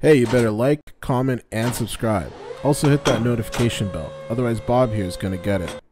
Hey, you better like, comment, and subscribe. Also hit that notification bell, otherwise Bob here is gonna get it.